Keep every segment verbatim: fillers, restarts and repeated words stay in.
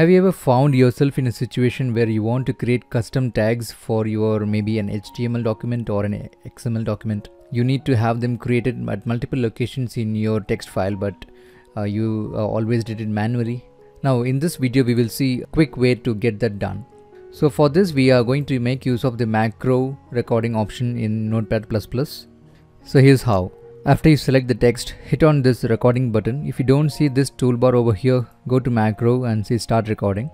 Have you ever found yourself in a situation where you want to create custom tags for your maybe an H T M L document or an X M L document? You need to have them created at multiple locations in your text file, but uh, you uh, always did it manually. Now in this video we will see a quick way to get that done. So for this we are going to make use of the macro recording option in Notepad plus plus. So here's how. After you select the text, hit on this recording button. If you don't see this toolbar over here, go to macro and say start recording.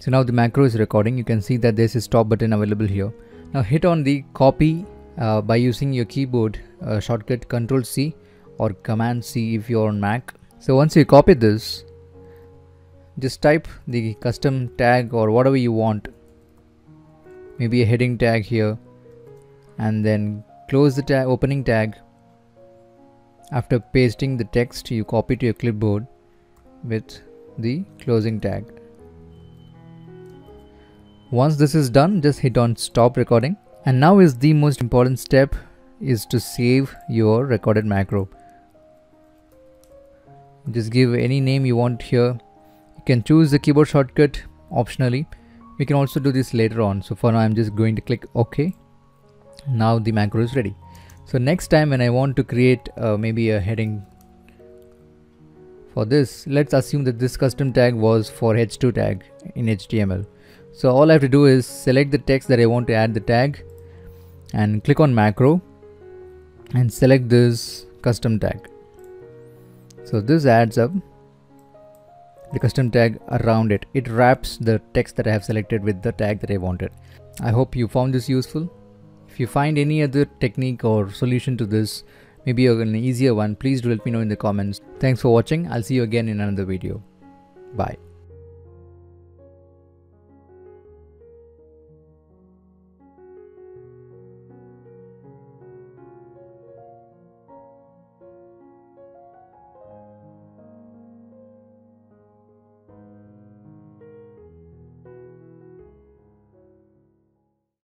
So now the macro is recording. You can see that there's a stop button available here. Now hit on the copy uh, by using your keyboard uh, shortcut control C or command C if you're on Mac. So once you copy this, just type the custom tag or whatever you want. Maybe a heading tag here, and then close the tag, opening tag. After pasting the text, you copy to your clipboard with the closing tag. Once this is done, just hit on stop recording. And now is the most important step, is to save your recorded macro. Just give any name you want here. You can choose the keyboard shortcut optionally. We can also do this later on. So for now, I'm just going to click OK. Now the macro is ready. So next time when I want to create uh, maybe a heading for this, let's assume that this custom tag was for H two tag in H T M L. So all I have to do is select the text that I want to add the tag and click on macro and select this custom tag. So this adds up the custom tag around it. It wraps the text that I have selected with the tag that I wanted. I hope you found this useful. If you find any other technique or solution to this, maybe an easier one, please do let me know in the comments. Thanks for watching. I'll see you again in another video. Bye.